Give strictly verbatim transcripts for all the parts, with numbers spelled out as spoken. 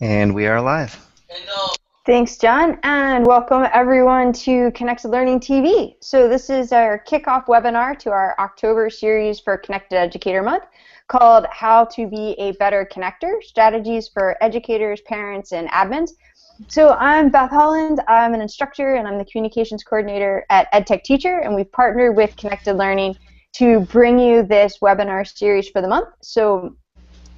And we are live. Thanks, John, and welcome everyone to Connected Learning T V. So this is our kickoff webinar to our October series for Connected Educator Month called How to Be a Better Connector, Strategies for Educators, Parents, and Admins. So I'm Beth Holland, I'm an instructor and I'm the Communications Coordinator at EdTech Teacher, and we've partnered with Connected Learning to bring you this webinar series for the month. So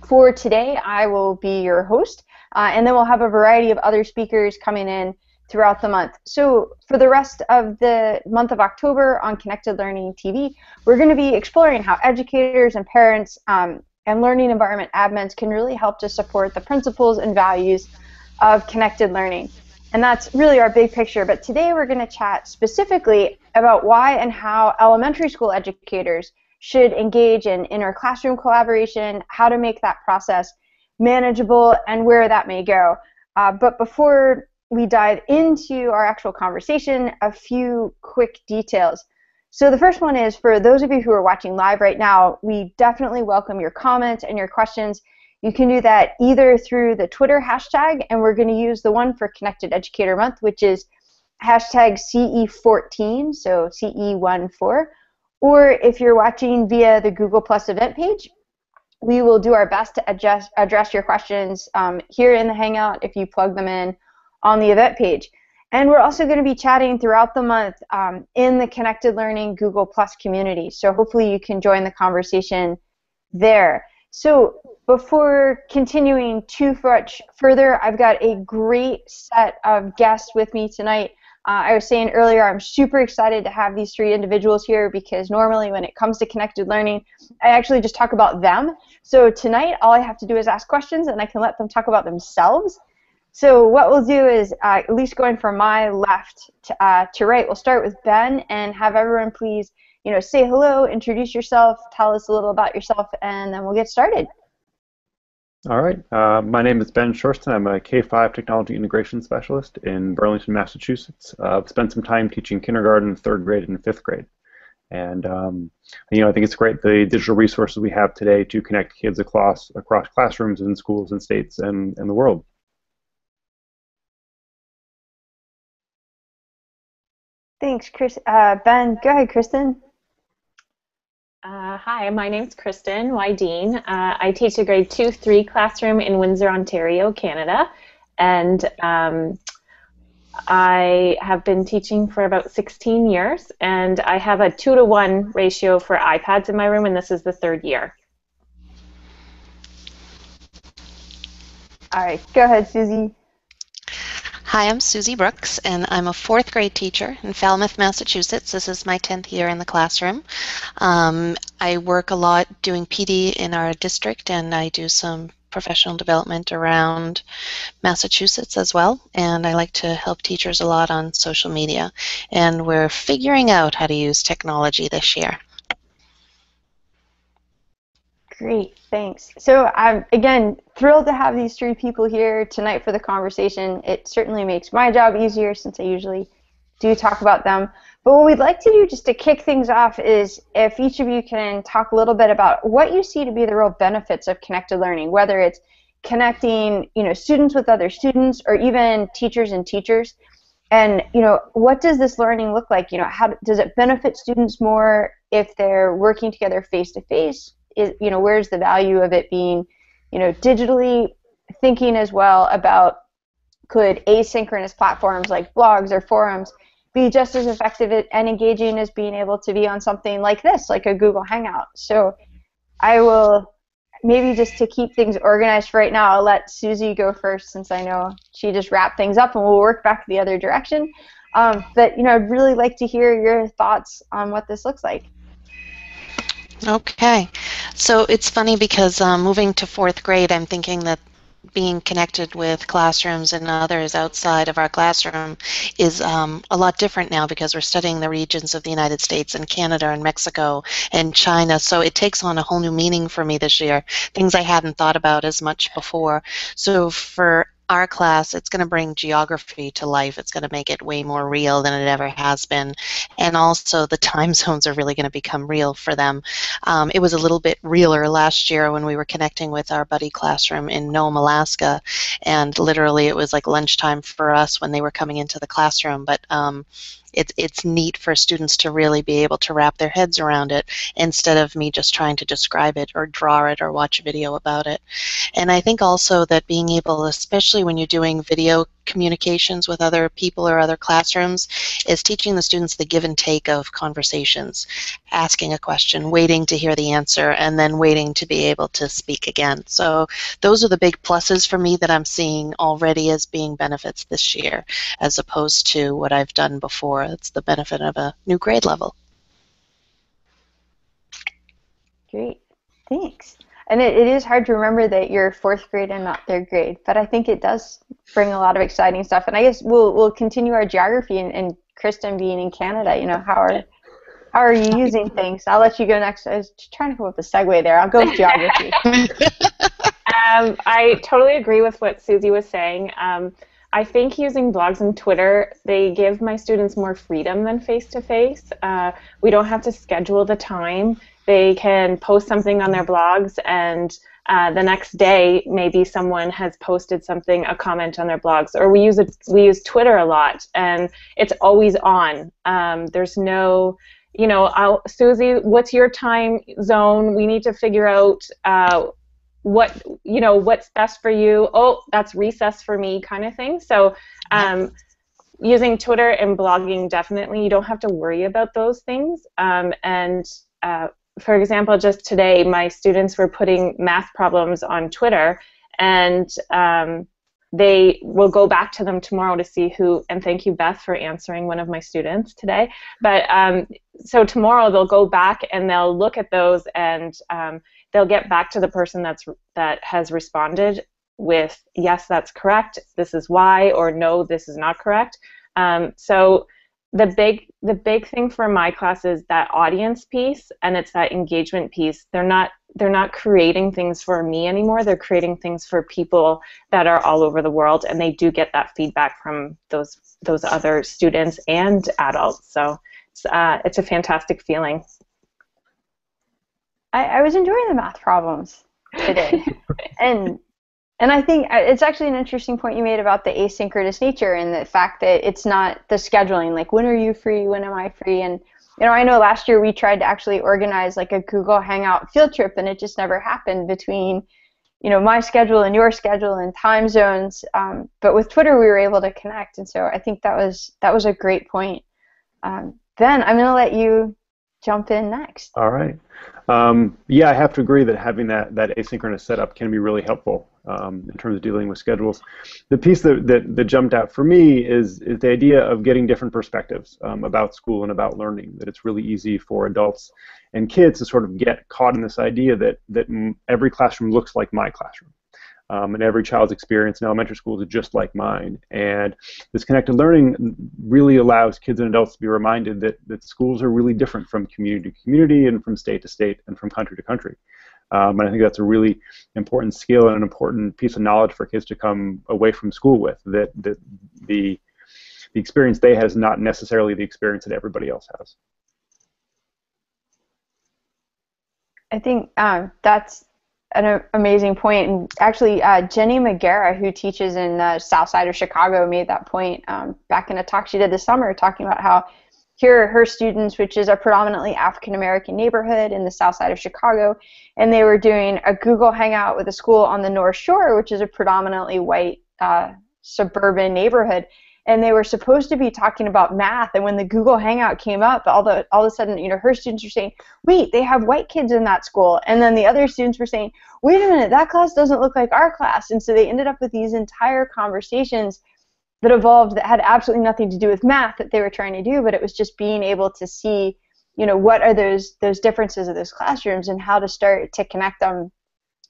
for today, I will be your host, uh, and then we'll have a variety of other speakers coming in throughout the month. So for the rest of the month of October on Connected Learning T V, we're going to be exploring how educators and parents um, and learning environment admins can really help to support the principles and values of connected learning. And that's really our big picture, but today we're going to chat specifically about why and how elementary school educators should engage in inter-classroom collaboration, how to make that process manageable, and where that may go. Uh, but before we dive into our actual conversation, a few quick details. So the first one is, for those of you who are watching live right now, we definitely welcome your comments and your questions. You can do that either through the Twitter hashtag, and we're going to use the one for Connected Educator Month, which is hashtag C E fourteen, so C E one four, or if you're watching via the Google Plus event page, we will do our best to adjust, address your questions um, here in the Hangout if you plug them in on the event page. And we're also going to be chatting throughout the month um, in the Connected Learning Google Plus community, so hopefully you can join the conversation there. So before continuing too much further, I've got a great set of guests with me tonight. Uh, I was saying earlier, I'm super excited to have these three individuals here because normally when it comes to connected learning, I actually just talk about them. So tonight, all I have to do is ask questions and I can let them talk about themselves. So what we'll do is, uh, at least going from my left to, uh, to right, we'll start with Ben and have everyone please, you know, say hello, introduce yourself, tell us a little about yourself, and then we'll get started. All right. Uh, my name is Ben Shorston. I'm a K five Technology Integration Specialist in Burlington, Massachusetts. Uh, I've spent some time teaching kindergarten, third grade, and fifth grade. And, um, you know, I think it's great the digital resources we have today to connect kids across, across classrooms and schools and states and, and the world. Thanks, Chris. Uh, Ben, go ahead, Kristen. Uh, hi, my name's Kristen Y. Dean. Uh, I teach a grade two three classroom in Windsor, Ontario, Canada, and um, I have been teaching for about sixteen years, and I have a two to one ratio for iPads in my room, and this is the third year. All right, go ahead, Susie. Hi, I'm Susie Brooks, and I'm a fourth grade teacher in Falmouth, Massachusetts. This is my tenth year in the classroom. Um, I work a lot doing P D in our district, and I do some professional development around Massachusetts as well, and I like to help teachers a lot on social media, and we're figuring out how to use technology this year. Great, thanks. So I'm, again, thrilled to have these three people here tonight for the conversation. It certainly makes my job easier since I usually do talk about them. But what we'd like to do just to kick things off is if each of you can talk a little bit about what you see to be the real benefits of connected learning, whether it's connecting, you know, students with other students or even teachers and teachers. And, you know, what does this learning look like? You know, how does it benefit students more if they're working together face-to-face? Is, you know, where's the value of it being, you know, digitally? Thinking as well about could asynchronous platforms like blogs or forums be just as effective and engaging as being able to be on something like this, like a Google Hangout? So I will maybe just to keep things organized for right now, I'll let Susie go first since I know she just wrapped things up, and we'll work back the other direction. Um, but, you know, I'd really like to hear your thoughts on what this looks like. Okay. So it's funny because um, moving to fourth grade, I'm thinking that being connected with classrooms and others outside of our classroom is um, a lot different now because we're studying the regions of the United States and Canada and Mexico and China, so it takes on a whole new meaning for me this year, things I hadn't thought about as much before. So for our class, it's going to bring geography to life. It's going to make it way more real than it ever has been. And also the time zones are really going to become real for them. Um, it was a little bit realer last year when we were connecting with our buddy classroom in Nome, Alaska. And literally it was like lunchtime for us when they were coming into the classroom. But um, It's, it's neat for students to really be able to wrap their heads around it instead of me just trying to describe it or draw it or watch a video about it. And I think also that being able, especially when you're doing video communications with other people or other classrooms, is teaching the students the give and take of conversations, asking a question, waiting to hear the answer, and then waiting to be able to speak again. So those are the big pluses for me that I'm seeing already as being benefits this year, as opposed to what I've done before. It's the benefit of a new grade level. Great, thanks. And it, it is hard to remember that you're fourth grade and not third grade, but I think it does bring a lot of exciting stuff. And I guess we'll we'll continue our geography and, and Kristen being in Canada. You know, how are how are you using things? I'll let you go next. I was trying to come up with a segue there. I'll go with geography. um, I totally agree with what Susie was saying. Um, I think using blogs and Twitter, they give my students more freedom than face-to-face. Uh, we don't have to schedule the time. They can post something on their blogs, and uh, the next day maybe someone has posted something, a comment on their blogs. Or we use, a, we use Twitter a lot, and it's always on. Um, there's no, you know, I'll, Susie, what's your time zone? We need to figure out uh, what, you know, what's best for you. Oh, that's recess for me, kind of thing. So um, using Twitter and blogging, definitely, you don't have to worry about those things. Um, and uh, for example, just today, my students were putting math problems on Twitter, and um, they will go back to them tomorrow to see who, and thank you, Beth, for answering one of my students today. But um, so tomorrow, they'll go back and they'll look at those, and um, they'll get back to the person that's, that has responded with, yes, that's correct, this is why, or no, this is not correct. Um, so The big, the big thing for my class is that audience piece, and it's that engagement piece. They're not, they're not creating things for me anymore. They're creating things for people that are all over the world, and they do get that feedback from those, those other students and adults. So it's, uh, it's a fantastic feeling. I, I was enjoying the math problems today, and. And I think it's actually an interesting point you made about the asynchronous nature and the fact that it's not the scheduling, like when are you free, when am I free, and you know, I know last year we tried to actually organize like a Google Hangout field trip, and it just never happened between, you know, my schedule and your schedule and time zones. Um, but with Twitter, we were able to connect, and so I think that was that was a great point. Um, Ben, I'm going to let you jump in next. All right. Um, yeah, I have to agree that having that that asynchronous setup can be really helpful um, in terms of dealing with schedules. The piece that, that that jumped out for me is is the idea of getting different perspectives um, about school and about learning. That it's really easy for adults and kids to sort of get caught in this idea that that every classroom looks like my classroom, um, and every child's experience in elementary school is just like mine. And this connected learning really allows kids and adults to be reminded that that schools are really different from community to community and from state to state and from country to country. Um, and I think that's a really important skill and an important piece of knowledge for kids to come away from school with, that, that the, the experience they had is not necessarily the experience that everybody else has. I think um, that's an amazing point. And actually, uh, Jenny Magiera, who teaches in the south side of Chicago, made that point um, back in a talk she did this summer, talking about how here her students, which is a predominantly African-American neighborhood in the south side of Chicago, and they were doing a Google Hangout with a school on the North Shore, which is a predominantly white uh, suburban neighborhood, and they were supposed to be talking about math, and when the Google Hangout came up, all, the, all of a sudden, you know, her students were saying, wait, they have white kids in that school, and then the other students were saying, wait a minute, that class doesn't look like our class, and so they ended up with these entire conversations that evolved that had absolutely nothing to do with math that they were trying to do, but it was just being able to see, you know, what are those those differences of those classrooms and how to start to connect them.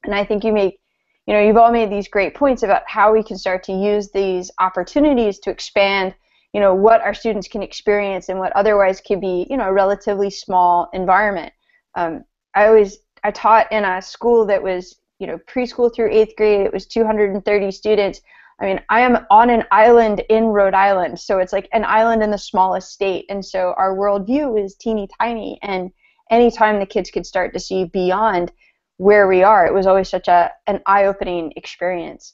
And I think you make, you know, you've all made these great points about how we can start to use these opportunities to expand, you know, what our students can experience and what otherwise could be, you know, a relatively small environment. Um, I always, I taught in a school that was, you know, preschool through eighth grade. It was two hundred thirty students. I mean, I am on an island in Rhode Island, so it's like an island in the smallest state, and so our worldview is teeny tiny, and anytime the kids could start to see beyond where we are, it was always such a an eye-opening experience.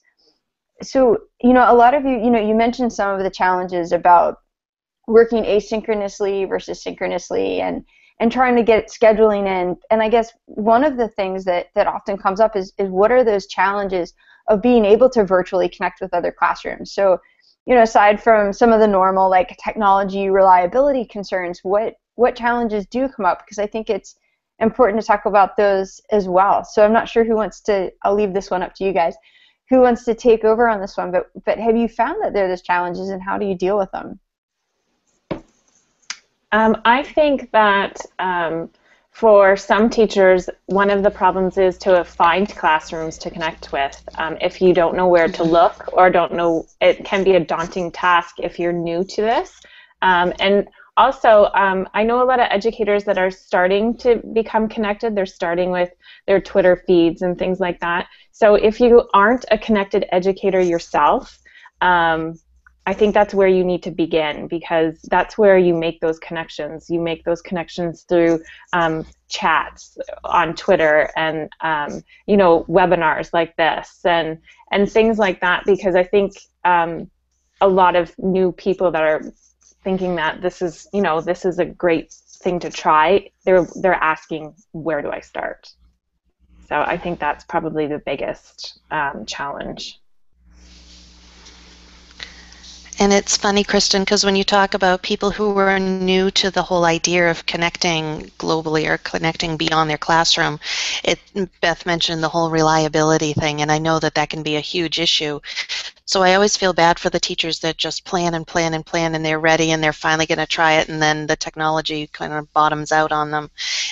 So, you know, a lot of you, you know, you mentioned some of the challenges about working asynchronously versus synchronously, and and trying to get scheduling in. And I guess one of the things that, that often comes up is, is what are those challenges of being able to virtually connect with other classrooms? So, you know, aside from some of the normal, like, technology reliability concerns, what, what challenges do come up? Because I think it's important to talk about those as well. So I'm not sure who wants to, I'll leave this one up to you guys, who wants to take over on this one, but, but have you found that there are those challenges, and how do you deal with them? Um, I think that um, for some teachers, one of the problems is to find classrooms to connect with. Um, if you don't know where to look or don't know, it can be a daunting task if you're new to this. Um, and also, um, I know a lot of educators that are starting to become connected. They're starting with their Twitter feeds and things like that. So if you aren't a connected educator yourself, um, I think that's where you need to begin, because that's where you make those connections. You make those connections through um, chats on Twitter and, um, you know, webinars like this and, and things like that, because I think um, a lot of new people that are thinking that this is, you know, this is a great thing to try, they're, they're asking, where do I start? So I think that's probably the biggest um, challenge. And it's funny, Kristen, because when you talk about people who were new to the whole idea of connecting globally or connecting beyond their classroom, it, Beth mentioned the whole reliability thing, and I know that that can be a huge issue. So I always feel bad for the teachers that just plan and plan and plan, and they're ready and they're finally going to try it, and then the technology kind of bottoms out on them.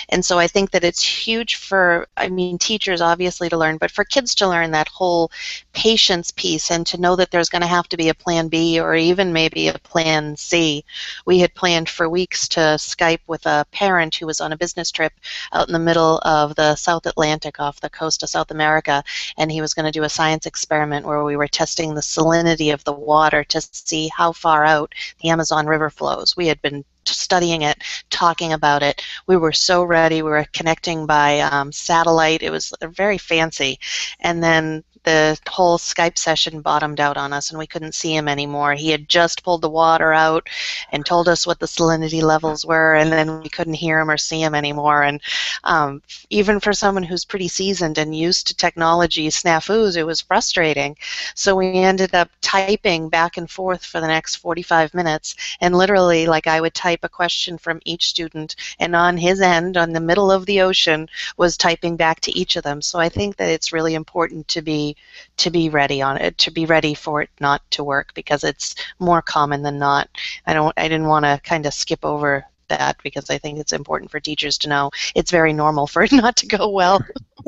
And so I think that it's huge for, I mean, teachers obviously to learn, but for kids to learn that whole patience piece and to know that there's going to have to be a plan B or even maybe a plan C. We had planned for weeks to Skype with a parent who was on a business trip out in the middle of the South Atlantic off the coast of South America, and he was going to do a science experiment where we were testing the The salinity of the water to see how far out the Amazon River flows. We had been studying it, talking about it. We were so ready. We were connecting by um, satellite. It was very fancy. And then the whole Skype session bottomed out on us, and we couldn't see him anymore. He had just pulled the water out and told us what the salinity levels were, and then we couldn't hear him or see him anymore. And um, even for someone who's pretty seasoned and used to technology snafus, it was frustrating. So we ended up typing back and forth for the next forty-five minutes, and literally, like, I would type a question from each student, and on his end, on the middle of the ocean, was typing back to each of them. So I think that it's really important to be to be ready on it, to be ready for it not to work, because it's more common than not. I don't I didn't want to kind of skip over that, because I think it's important for teachers to know it's very normal for it not to go well.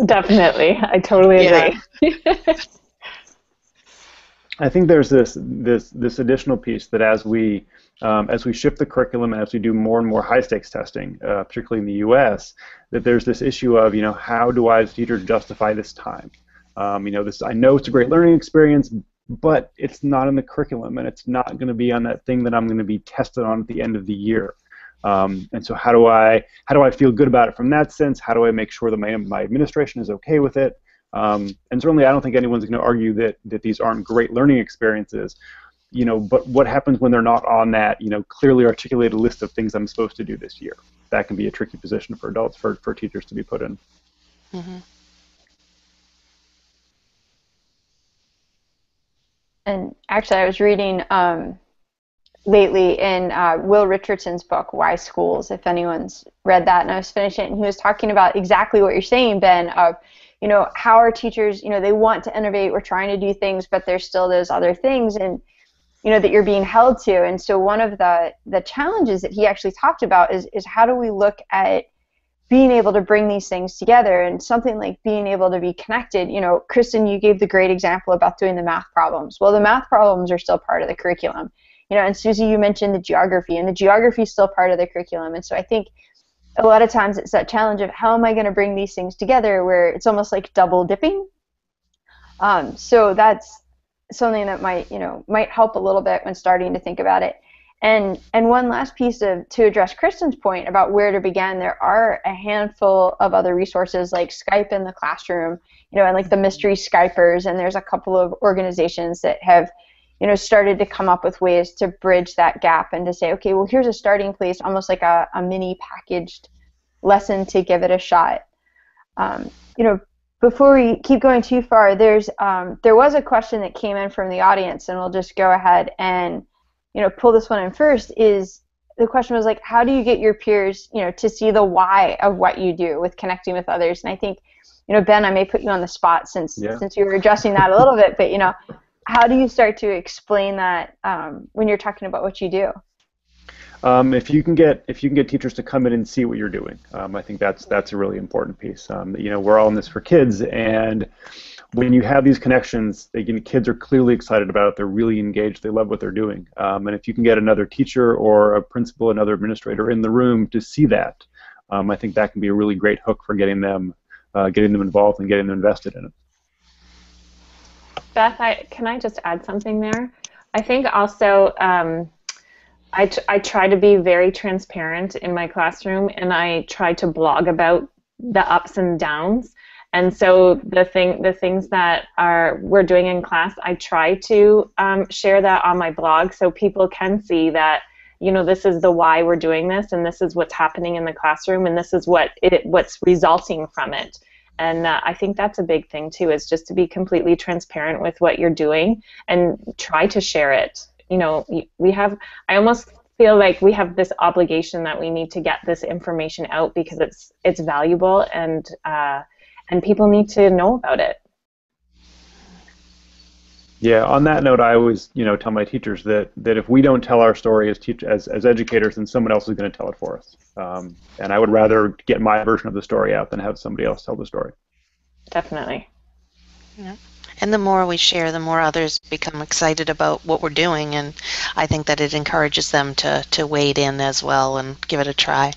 Definitely. I totally agree. Yeah. I think there's this this this additional piece that as we um, as we shift the curriculum and as we do more and more high stakes testing, uh, particularly in the U S, that there's this issue of, you know, how do I as a teacher justify this time? Um, you know, this. I know it's a great learning experience, but it's not in the curriculum, and it's not going to be on that thing that I'm going to be tested on at the end of the year. Um, and so, how do I how do I feel good about it from that sense? How do I make sure that my my administration is okay with it? Um, and certainly, I don't think anyone's going to argue that that these aren't great learning experiences. You know, but what happens when they're not on that, you know, clearly articulated list of things I'm supposed to do this year? That can be a tricky position for adults, for for teachers to be put in. Mm-hmm. And actually, I was reading um, lately in uh, Will Richardson's book, Why Schools, if anyone's read that, and I was finishing it, and he was talking about exactly what you're saying, Ben, of, you know, how are teachers, you know, they want to innovate, we're trying to do things, but there's still those other things, and, you know, that you're being held to. And so one of the, the challenges that he actually talked about is, is how do we look at being able to bring these things together, and something like being able to be connected. You know, Kristen, you gave the great example about doing the math problems. Well, the math problems are still part of the curriculum. You know, and Susie, you mentioned the geography, and the geography is still part of the curriculum. And so I think a lot of times it's that challenge of how am I going to bring these things together, where it's almost like double dipping. Um, so that's something that might, you know, might help a little bit when starting to think about it. And and one last piece of, to address Kristen's point about where to begin, there are a handful of other resources like Skype in the Classroom, you know, and like the Mystery Skypers, and there's a couple of organizations that have, you know, started to come up with ways to bridge that gap and to say, okay, well, here's a starting place, almost like a, a mini packaged lesson to give it a shot. Um, you know, before we keep going too far, there's um, there was a question that came in from the audience, and we'll just go ahead and, you know, pull this one in first. Is the question was like, how do you get your peers, you know, to see the why of what you do with connecting with others? And I think, you know, Ben, I may put you on the spot since yeah. since you were addressing that a little bit, but you know, how do you start to explain that um, when you're talking about what you do? Um, if you can get if you can get teachers to come in and see what you're doing, um, I think that's that's a really important piece. Um, you know, we're all in this for kids, and when you have these connections, they, you know, kids are clearly excited about it. They're really engaged. They love what they're doing. Um, and if you can get another teacher or a principal, another administrator in the room to see that, um, I think that can be a really great hook for getting them, uh, getting them involved and getting them invested in it. Beth, I, can I just add something there? I think also um, I, t I try to be very transparent in my classroom, and I try to blog about the ups and downs. And so the thing, the things that are we're doing in class, I try to um, share that on my blog so people can see that, you know, this is the why we're doing this, and this is what's happening in the classroom, and this is what it what's resulting from it. And uh, I think that's a big thing too, is just to be completely transparent with what you're doing and try to share it. You know, we have I almost feel like we have this obligation that we need to get this information out because it's it's valuable, and uh, And people need to know about it. Yeah, on that note, I always, you know, tell my teachers that that if we don't tell our story as teach as, as educators, then someone else is going to tell it for us. Um, and I would rather get my version of the story out than have somebody else tell the story. Definitely. Yeah. And the more we share, the more others become excited about what we're doing, and I think that it encourages them to to wade in as well and give it a try.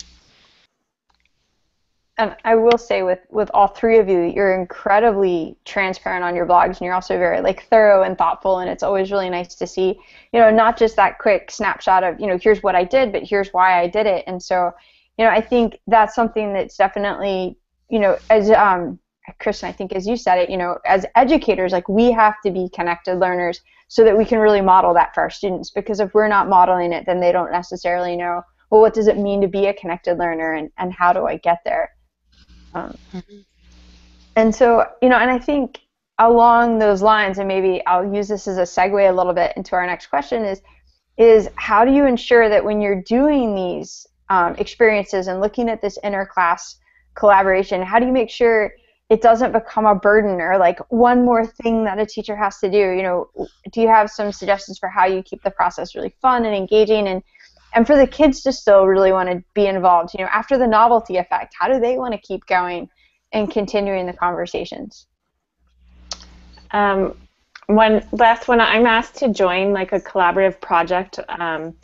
And I will say with, with all three of you, you're incredibly transparent on your blogs, and you're also very like thorough and thoughtful, and it's always really nice to see, you know, not just that quick snapshot of, you know, here's what I did, but here's why I did it. And so, you know, I think that's something that's definitely, you know, as um, Kristen, I think as you said it, you know, as educators, like we have to be connected learners so that we can really model that for our students, because if we're not modeling it, then they don't necessarily know, well, what does it mean to be a connected learner, and, and how do I get there? Um, and so, you know, and I think along those lines, and maybe I'll use this as a segue a little bit into our next question, is, is how do you ensure that when you're doing these um, experiences and looking at this inter-class collaboration, how do you make sure it doesn't become a burden or like one more thing that a teacher has to do? You know, do you have some suggestions for how you keep the process really fun and engaging, and And for the kids to still really want to be involved, you know, after the novelty effect, how do they want to keep going and continuing the conversations? Um, one last one, I'm asked to join like a collaborative project. Um,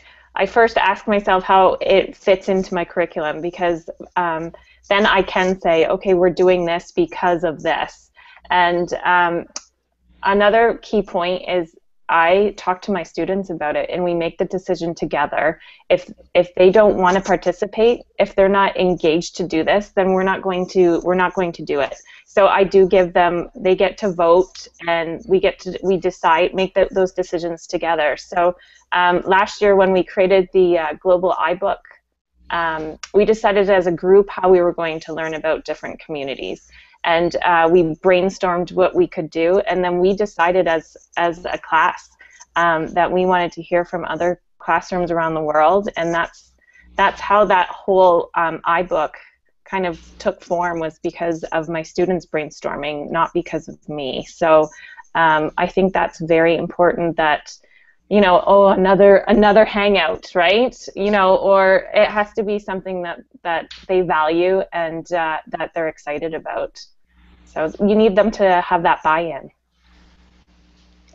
I first ask myself how it fits into my curriculum, because um, then I can say, okay, we're doing this because of this. And um, another key point is, I talk to my students about it, and we make the decision together. If if they don't want to participate, if they're not engaged to do this, then we're not going to we're not going to do it. So I do give them, they get to vote, and we get to we decide make the, those decisions together. So um, last year when we created the uh, Global iBook, um, we decided as a group how we were going to learn about different communities. And uh, we brainstormed what we could do, and then we decided as as a class um, that we wanted to hear from other classrooms around the world, and that's that's how that whole um, iBook kind of took form, was because of my students brainstorming, not because of me. So um, I think that's very important, that, you know, oh, another another hangout, right? You know, or it has to be something that that they value and uh, that they're excited about. So you need them to have that buy-in.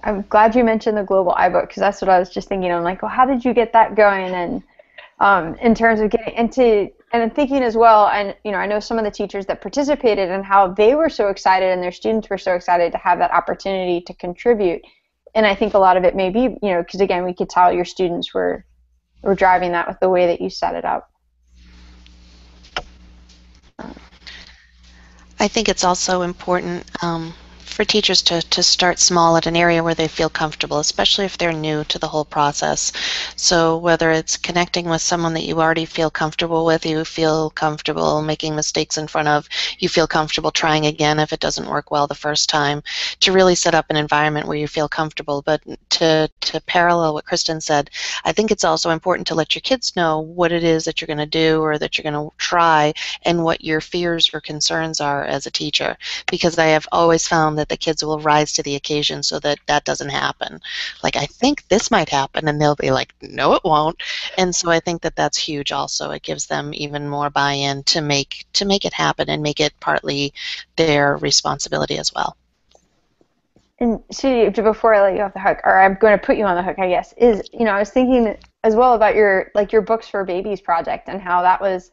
I'm glad you mentioned the Global iBook, because that's what I was just thinking. I'm like, well, how did you get that going? And um, in terms of getting into and I'm thinking as well, and you know, I know some of the teachers that participated and how they were so excited, and their students were so excited to have that opportunity to contribute. And I think a lot of it may be, you know, because again, we could tell your students were were driving that with the way that you set it up. I think it's also important um, for teachers to, to start small at an area where they feel comfortable, especially if they're new to the whole process. So whether it's connecting with someone that you already feel comfortable with, you feel comfortable making mistakes in front of, you feel comfortable trying again if it doesn't work well the first time, to really set up an environment where you feel comfortable. But to, to parallel what Kristen said, I think it's also important to let your kids know what it is that you're going to do or that you're going to try and what your fears or concerns are as a teacher, because I have always found that the kids will rise to the occasion so that that doesn't happen. Like, I think this might happen, and they'll be like, no, it won't. And so I think that that's huge also. It gives them even more buy-in to make to make it happen and make it partly their responsibility as well. And Susie, before I let you off the hook, or I'm going to put you on the hook, I guess, is, you know, I was thinking as well about your, like, your Books for Babies project and how that was,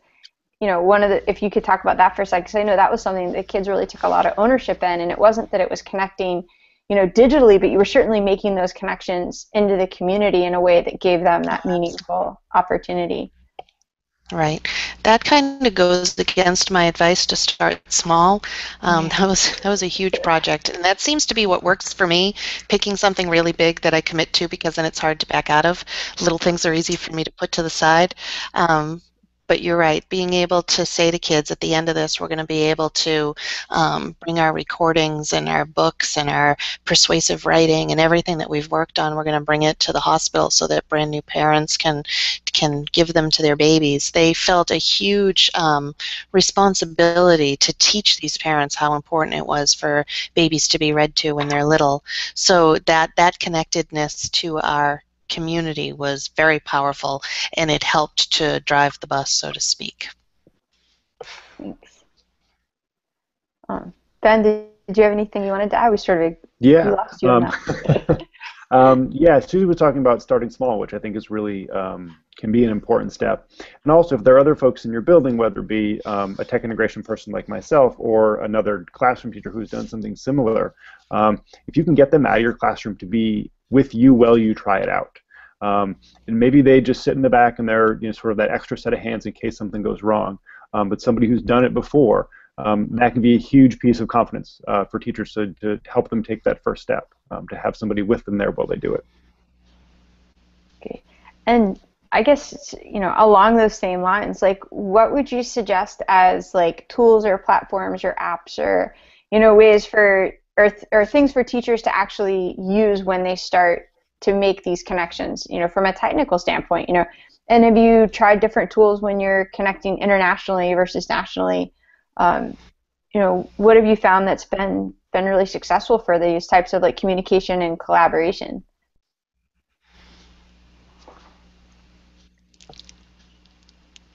you know, one of the, if you could talk about that for a second, because I know that was something that kids really took a lot of ownership in, and it wasn't that it was connecting, you know, digitally, but you were certainly making those connections into the community in a way that gave them that meaningful opportunity. Right. That kind of goes against my advice to start small. Um, that was that was a huge project, and that seems to be what works for me, picking something really big that I commit to, because then it's hard to back out of. Little things are easy for me to put to the side. Um, But you're right, being able to say to kids at the end of this, we're going to be able to um, bring our recordings and our books and our persuasive writing and everything that we've worked on, we're going to bring it to the hospital so that brand new parents can can give them to their babies. They felt a huge um, responsibility to teach these parents how important it was for babies to be read to when they're little. So that, that connectedness to our community was very powerful, and it helped to drive the bus, so to speak. Thanks. Um, Ben, did, did you have anything you wanted to add? We sort of yeah, we lost you um, um, yeah, Susie was talking about starting small, which I think is really um, can be an important step. And also, if there are other folks in your building, whether it be um, a tech integration person like myself or another classroom teacher who's done something similar, um, if you can get them out of your classroom to be with you while you try it out. Um, and maybe they just sit in the back and they're, you know, sort of that extra set of hands in case something goes wrong. Um, but somebody who's done it before, um, that can be a huge piece of confidence uh, for teachers to, to help them take that first step, um, to have somebody with them there while they do it. Okay. And I guess, you know, along those same lines, like, what would you suggest as, like, tools or platforms or apps or, you know, ways for Or, th or things for teachers to actually use when they start to make these connections, you know, from a technical standpoint, you know? And have you tried different tools when you're connecting internationally versus nationally? Um, you know, what have you found that's been, been really successful for these types of, like, communication and collaboration?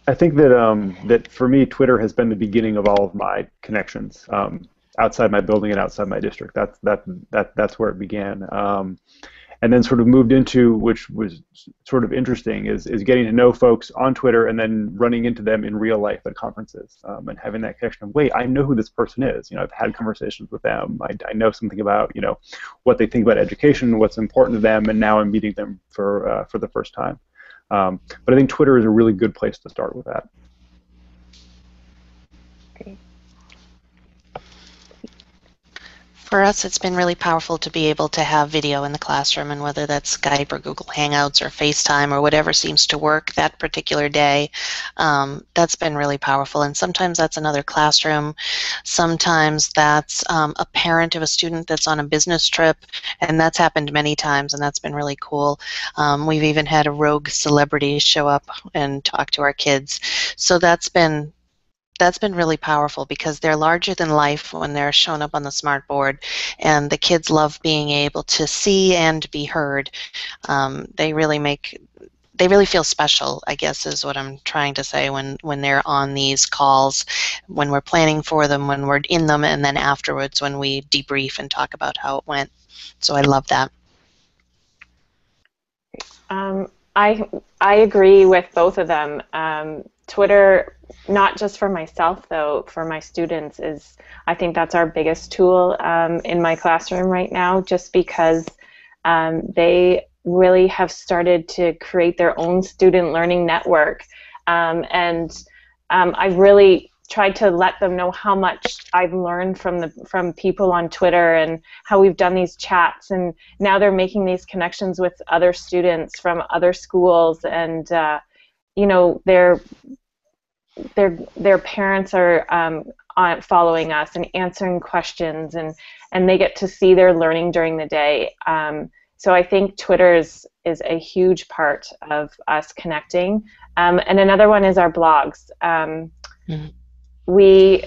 I think that, um, that for me, Twitter has been the beginning of all of my connections. Um, outside my building and outside my district. That's, that, that, that's where it began. Um, and then sort of moved into, which was sort of interesting, is, is getting to know folks on Twitter and then running into them in real life at conferences um, and having that connection of, wait, I know who this person is. You know, I've had conversations with them. I, I know something about, you know, what they think about education, what's important to them, and now I'm meeting them for, uh, for the first time. Um, but I think Twitter is a really good place to start with that. For us, it's been really powerful to be able to have video in the classroom, and whether that's Skype or Google Hangouts or FaceTime or whatever seems to work that particular day, um, that's been really powerful. And sometimes that's another classroom. Sometimes that's um, a parent of a student that's on a business trip, and that's happened many times, and that's been really cool. Um, we've even had a rogue celebrity show up and talk to our kids. So that's been That's been really powerful, because they're larger than life when they're shown up on the smart board, and the kids love being able to see and be heard. Um, they really make, they really feel special, I guess, is what I'm trying to say, when, when they're on these calls, when we're planning for them, when we're in them, and then afterwards when we debrief and talk about how it went. So I love that. Um, I, I agree with both of them. Um, Twitter, not just for myself though, for my students, is, I think that's our biggest tool um, in my classroom right now, just because Um, they really have started to create their own student learning network. Um, and um, I really tried to let them know how much I've learned from the from people on Twitter and how we've done these chats, and now they're making these connections with other students from other schools, and uh, you know, their their their parents are um, on, following us and answering questions, and and they get to see their learning during the day. Um, so I think Twitter is is a huge part of us connecting, um, and another one is our blogs. Um, mm-hmm. We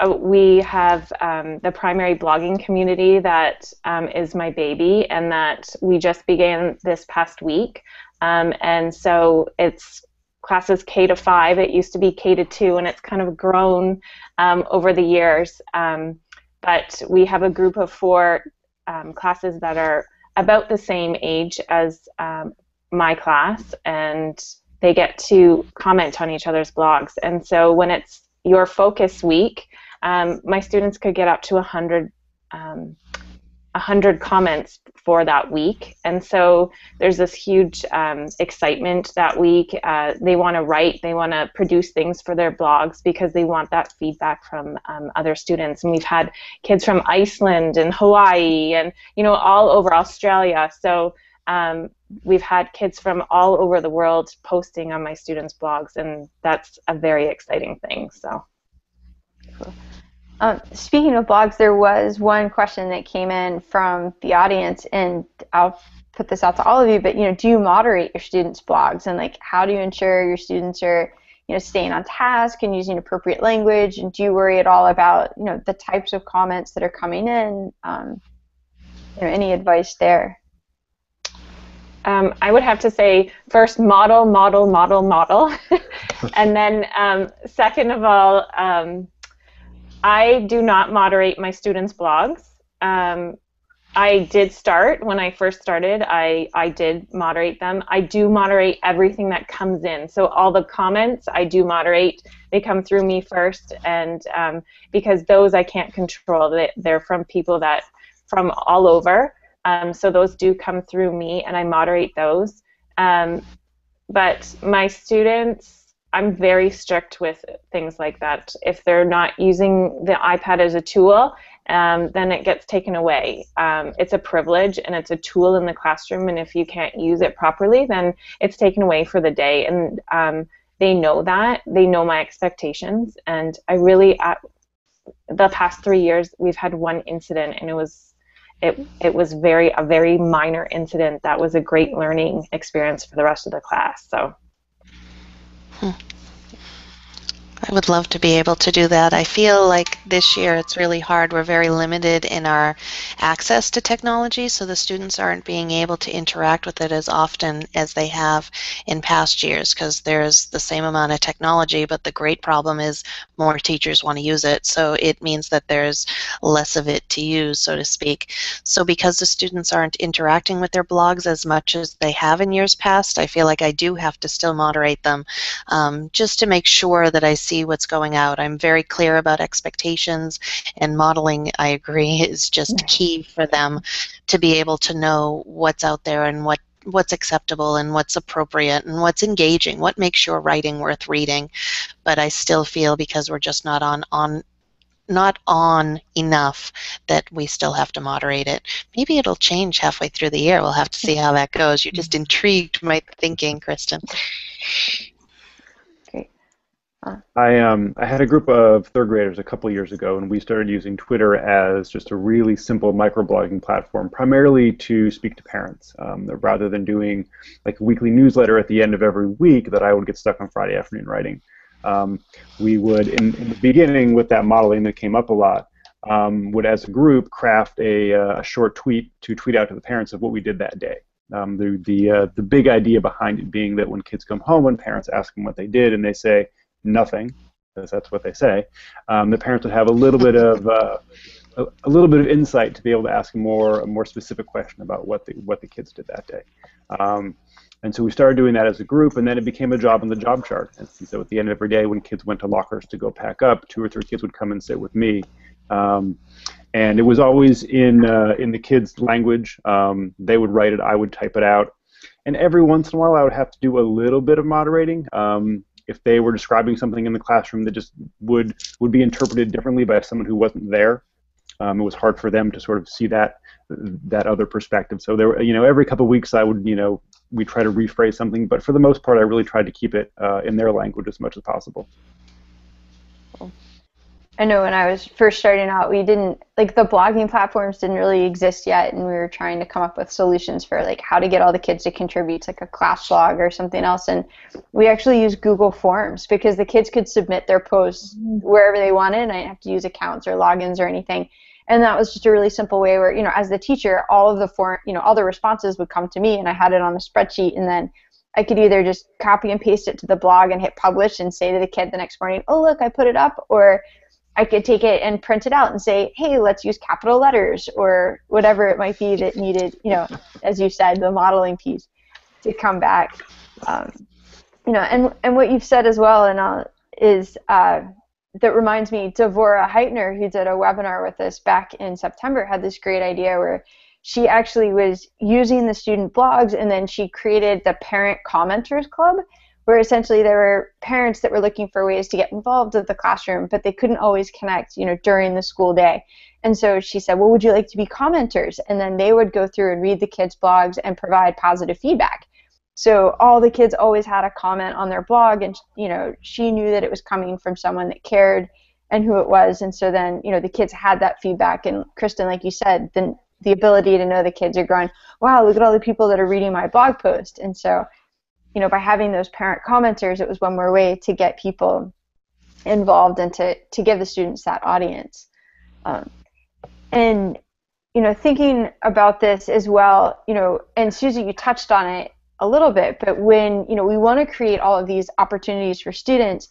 uh, we have um, the primary blogging community that um, is my baby, and that we just began this past week. Um, and so it's classes K to five. It used to be K to two, and it's kind of grown um, over the years. Um, but we have a group of four um, classes that are about the same age as um, my class, and they get to comment on each other's blogs. And so when it's your focus week, um, my students could get up to one hundred, um, one hundred comments for that week, and so there's this huge um, excitement that week. Uh, they want to write, they want to produce things for their blogs because they want that feedback from um, other students, and we've had kids from Iceland and Hawaii and, you know, all over Australia, so um, we've had kids from all over the world posting on my students' blogs, and that's a very exciting thing. So, cool. Um, speaking of blogs, there was one question that came in from the audience, and I'll put this out to all of you. But you know, do you moderate your students' blogs, and like, how do you ensure your students are, you know, staying on task and using appropriate language? And do you worry at all about, you know, the types of comments that are coming in? Um, you know, any advice there? Um, I would have to say, first, model, model, model, model. And then um, second of all, um, I do not moderate my students' blogs. Um, I did start when I first started. I, I did moderate them. I do moderate everything that comes in. So all the comments I do moderate. They come through me first, and um, because those I can't control. They're from people that from all over. Um, so those do come through me, and I moderate those. Um, but my students, I'm very strict with things like that. If they're not using the iPad as a tool, um, then it gets taken away. Um, it's a privilege, and it's a tool in the classroom, and if you can't use it properly, then it's taken away for the day. And um, they know that. They know my expectations. And I really, at the past three years, we've had one incident, and it was It, it was very a very minor incident that was a great learning experience for the rest of the class. So, hmm. I would love to be able to do that. I feel like this year it's really hard. We're very limited in our access to technology, so the students aren't being able to interact with it as often as they have in past years, because there's the same amount of technology, but the great problem is more teachers want to use it, so it means that there's less of it to use, so to speak. So because the students aren't interacting with their blogs as much as they have in years past, I feel like I do have to still moderate them um, just to make sure that I see what's going out. I'm very clear about expectations, and modeling, I agree, is just key for them to be able to know what's out there and what what's acceptable and what's appropriate and what's engaging, what makes your writing worth reading. But I still feel, because we're just not on on not on enough, that we still have to moderate it. Maybe it'll change halfway through the year. We'll have to see how that goes. You just intrigued my thinking, Kristen. I um I had a group of third graders a couple years ago, and we started using Twitter as just a really simple microblogging platform, primarily to speak to parents, um, rather than doing like a weekly newsletter at the end of every week that I would get stuck on Friday afternoon writing. Um, we would, in, in the beginning, with that modeling that came up a lot, um, would as a group craft a, uh, a short tweet to tweet out to the parents of what we did that day. Um, the the uh, the big idea behind it being that when kids come home and parents ask them what they did, and they say nothing, because that's what they say, um, the parents would have a little bit of uh, a, a little bit of insight to be able to ask more a more specific question about what the what the kids did that day. Um, and so we started doing that as a group, and then it became a job on the job chart. And so at the end of every day, when kids went to lockers to go pack up, two or three kids would come and sit with me Um, and it was always in uh, in the kids' language. Um, they would write it, I would type it out. And every once in a while I would have to do a little bit of moderating. Um, if they were describing something in the classroom that just would, would be interpreted differently by someone who wasn't there, um, it was hard for them to sort of see that that other perspective. So there, you know, every couple of weeks I would, you know, we try to rephrase something, but for the most part I really tried to keep it uh, in their language as much as possible. I know when I was first starting out, we didn't, like, the blogging platforms didn't really exist yet, and we were trying to come up with solutions for, like, how to get all the kids to contribute to, like, a class log or something else, and we actually used Google Forms because the kids could submit their posts wherever they wanted, and I didn't have to use accounts or logins or anything, and that was just a really simple way where, you know, as the teacher, all of the form, you know, all the responses would come to me, and I had it on a spreadsheet, and then I could either just copy and paste it to the blog and hit publish and say to the kid the next morning, oh, look, I put it up, or I could take it and print it out and say, hey, let's use capital letters or whatever it might be that needed, you know, as you said, the modeling piece to come back. Um, you know, and, and what you've said as well and uh, is, uh, that reminds me, Devorah Heitner, who did a webinar with us back in September, had this great idea where she actually was using the student blogs, and then she created the Parent Commenters Club, where essentially there were parents that were looking for ways to get involved with the classroom, but they couldn't always connect, you know, during the school day. And so she said, well, would you like to be commenters? And then they would go through and read the kids' blogs and provide positive feedback. So all the kids always had a comment on their blog, and, you know, she knew that it was coming from someone that cared and who it was. And so then, you know, the kids had that feedback. And Kristen, like you said, then the ability to know the kids are going, wow, look at all the people that are reading my blog post. And so, you know, by having those parent commenters, it was one more way to get people involved and to, to give the students that audience. Um, and, you know, thinking about this as well, you know, and Susie, you touched on it a little bit, but when, you know, we want to create all of these opportunities for students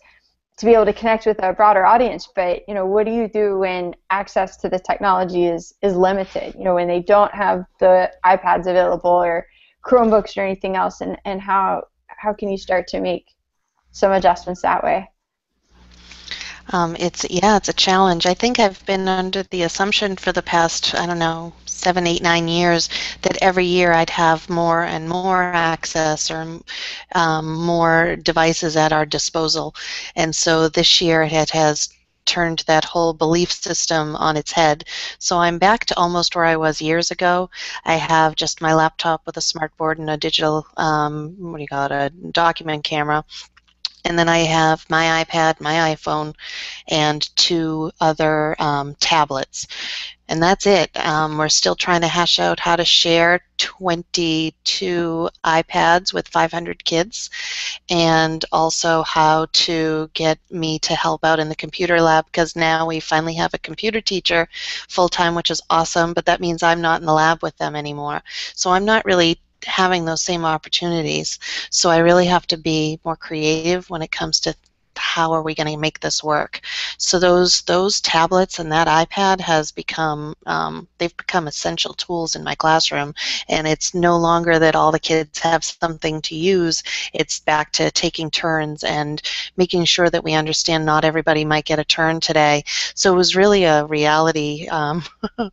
to be able to connect with a broader audience, but, you know, what do you do when access to the technology is, is limited? You know, when they don't have the iPads available or Chromebooks or anything else, and, and how how can you start to make some adjustments that way? Um, it's yeah, it's a challenge. I think I've been under the assumption for the past, I don't know, seven, eight, nine years that every year I'd have more and more access or um, more devices at our disposal, and so this year it has turned that whole belief system on its head. So I'm back to almost where I was years ago. I have just my laptop with a smart board and a digital, um, what do you call it, a document camera. And then I have my iPad, my iPhone, and two other um, tablets. And that's it. Um, we're still trying to hash out how to share twenty-two iPads with five hundred kids, and also how to get me to help out in the computer lab, because now we finally have a computer teacher full-time, which is awesome, but that means I'm not in the lab with them anymore. So I'm not really having those same opportunities. So I really have to be more creative when it comes to how are we going to make this work. So those those tablets and that iPad has become, um, they've become essential tools in my classroom, and it's no longer that all the kids have something to use. It's back to taking turns and making sure that we understand not everybody might get a turn today. So it was really a reality, um,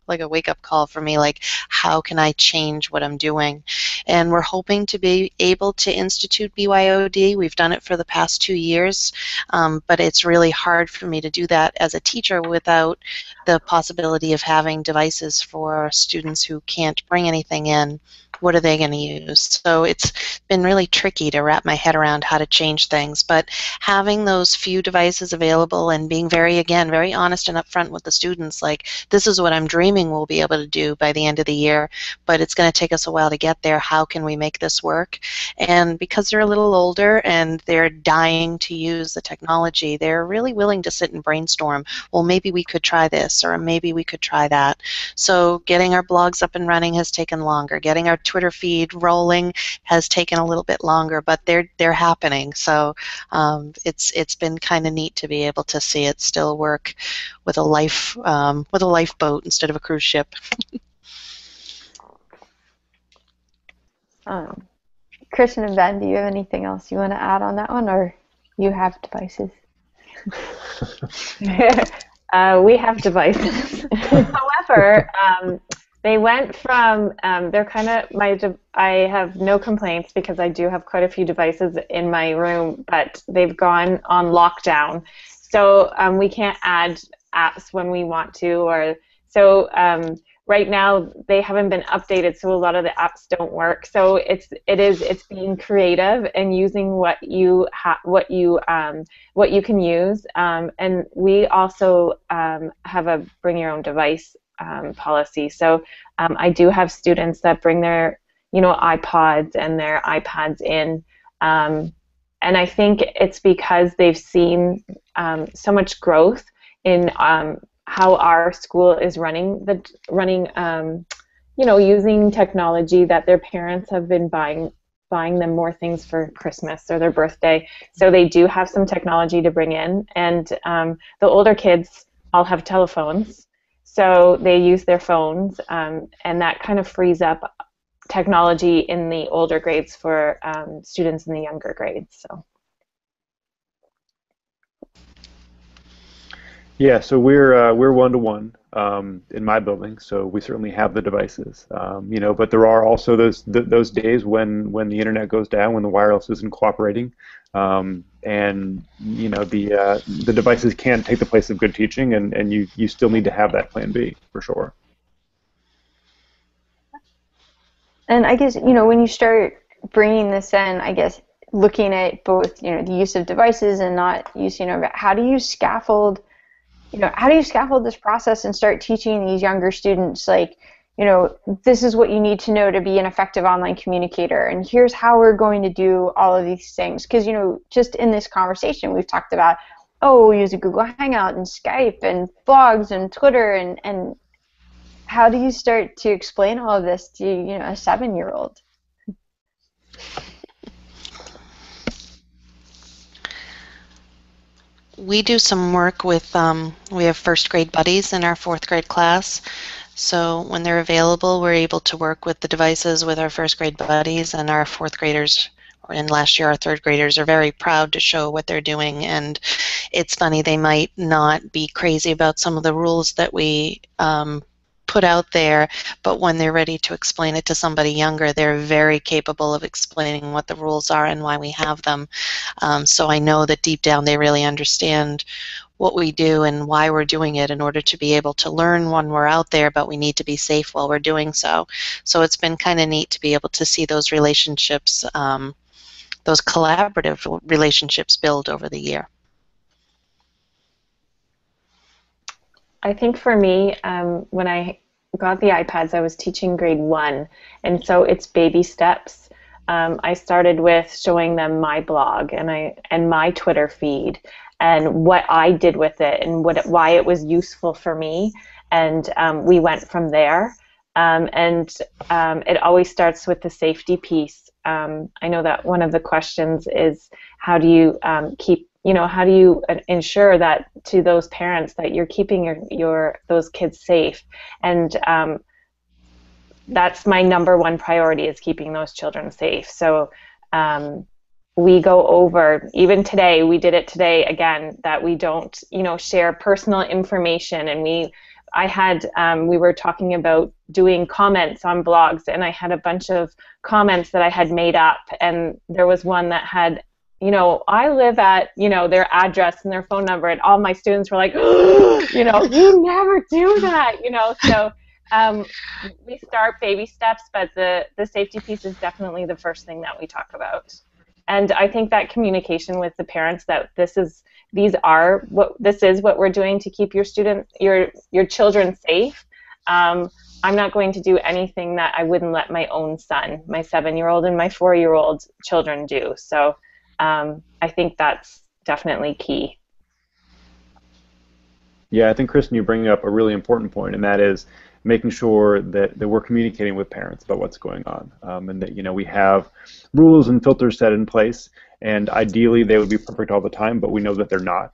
like a wake-up call for me, like how can I change what I'm doing? And we're hoping to be able to institute B Y O D. We've done it for the past two years. Um, but it's really hard for me to do that as a teacher without the possibility of having devices for students who can't bring anything in. What are they going to use? So it's been really tricky to wrap my head around how to change things. But having those few devices available and being very, again, very honest and upfront with the students, like, this is what I'm dreaming we'll be able to do by the end of the year, but it's going to take us a while to get there. How can we make this work? And because they're a little older and they're dying to use the technology, they're really willing to sit and brainstorm, well, maybe we could try this, or maybe we could try that. So getting our blogs up and running has taken longer. Getting our Twitter feed rolling has taken a little bit longer, but they're they're happening. So um, it's it's been kind of neat to be able to see it still work with a life um, with a lifeboat instead of a cruise ship. um, Kristen and Ben, do you have anything else you want to add on that one, or you have devices? Uh, we have devices. However, um, they went from, um, they're kind of, my. I have no complaints because I do have quite a few devices in my room, but they've gone on lockdown. So um, we can't add apps when we want to, or so um, right now they haven't been updated, so a lot of the apps don't work. So it's it is it's being creative and using what you ha what you um, what you can use. Um, and we also um, have a bring your own device um, policy. So um, I do have students that bring their you know iPods and their iPads in. Um, And I think it's because they've seen um, so much growth in um, how our school is running the running, um, you know, using technology, that their parents have been buying buying them more things for Christmas or their birthday. So they do have some technology to bring in, and um, the older kids all have telephones, so they use their phones, um, and that kind of frees up technology in the older grades for um, students in the younger grades. So yeah, so we're uh, we're one to one um, in my building, so we certainly have the devices, um, you know. But there are also those th those days when when the internet goes down, when the wireless isn't cooperating, um, and you know the uh, the devices can take the place of good teaching, and and you you still need to have that plan B for sure. And I guess, you know, when you start bringing this in, I guess, looking at both, you know, the use of devices and not use, you know, how do you scaffold, you know, how do you scaffold this process and start teaching these younger students, like, you know, this is what you need to know to be an effective online communicator, and here's how we're going to do all of these things. Because, you know, just in this conversation, we've talked about, oh, we use a Google Hangout and Skype and blogs and Twitter, and, and how do you start to explain all of this to, you know, a seven-year-old? We do some work with, um, we have first grade buddies in our fourth grade class. So when they're available, we're able to work with the devices with our first grade buddies, and our fourth graders, and last year our third graders, are very proud to show what they're doing. And it's funny, they might not be crazy about some of the rules that we um, put out there, but when they're ready to explain it to somebody younger, they're very capable of explaining what the rules are and why we have them. Um, so I know that deep down they really understand what we do and why we're doing it in order to be able to learn when we're out there, but we need to be safe while we're doing so. So it's been kind of neat to be able to see those relationships, um, those collaborative relationships build over the year. I think for me, um, when I got the iPads, I was teaching grade one, and so it's baby steps. Um, I started with showing them my blog and I and my Twitter feed and what I did with it and what it, why it was useful for me, and um, we went from there. Um, and um, it always starts with the safety piece. Um, I know that one of the questions is, how do you um, keep You know, how do you ensure that to those parents that you're keeping your, your those kids safe? And um, that's my number one priority, is keeping those children safe. So um, we go over, even today, we did it today again, that we don't, you know, share personal information. And we, I had, um, we were talking about doing comments on blogs, and I had a bunch of comments that I had made up, and there was one that had, you know, I live at, you know, their address and their phone number, and all my students were like, oh, you know, you never do that, you know. So um, we start baby steps, but the, the safety piece is definitely the first thing that we talk about. And I think that communication with the parents that this is, these are, what this is what we're doing to keep your student, your, your children safe. Um, I'm not going to do anything that I wouldn't let my own son, my seven-year-old and my four-year-old children do. So Um, I think that's definitely key. Yeah, I think, Kristen, you bring up a really important point, and that is making sure that, that we're communicating with parents about what's going on, um, and that, you know, we have rules and filters set in place, and ideally they would be perfect all the time, but we know that they're not.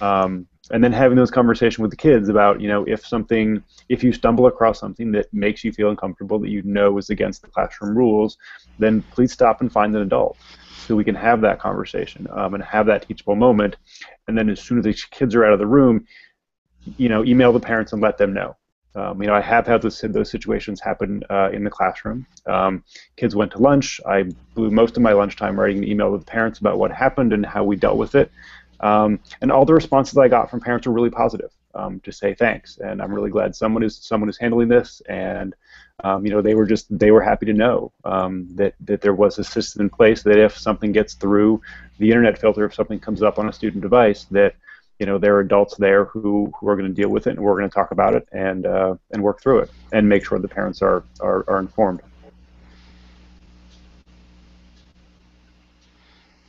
Um, and then having those conversations with the kids about, you know, if something, if you stumble across something that makes you feel uncomfortable, that you know is against the classroom rules, then please stop and find an adult, so we can have that conversation um, and have that teachable moment. And then as soon as the kids are out of the room, you know, email the parents and let them know. Um, you know, I have had those, those situations happen uh, in the classroom. Um, kids went to lunch. I blew most of my lunchtime writing an email to the parents about what happened and how we dealt with it. Um, and all the responses I got from parents were really positive, um, to say thanks, and I'm really glad someone is someone is handling this. And um, you know, they were just they were happy to know um, that that there was a system in place that if something gets through the internet filter, if something comes up on a student device, that you know there are adults there who who are going to deal with it, and we're going to talk about it and uh, and work through it and make sure the parents are are, are informed.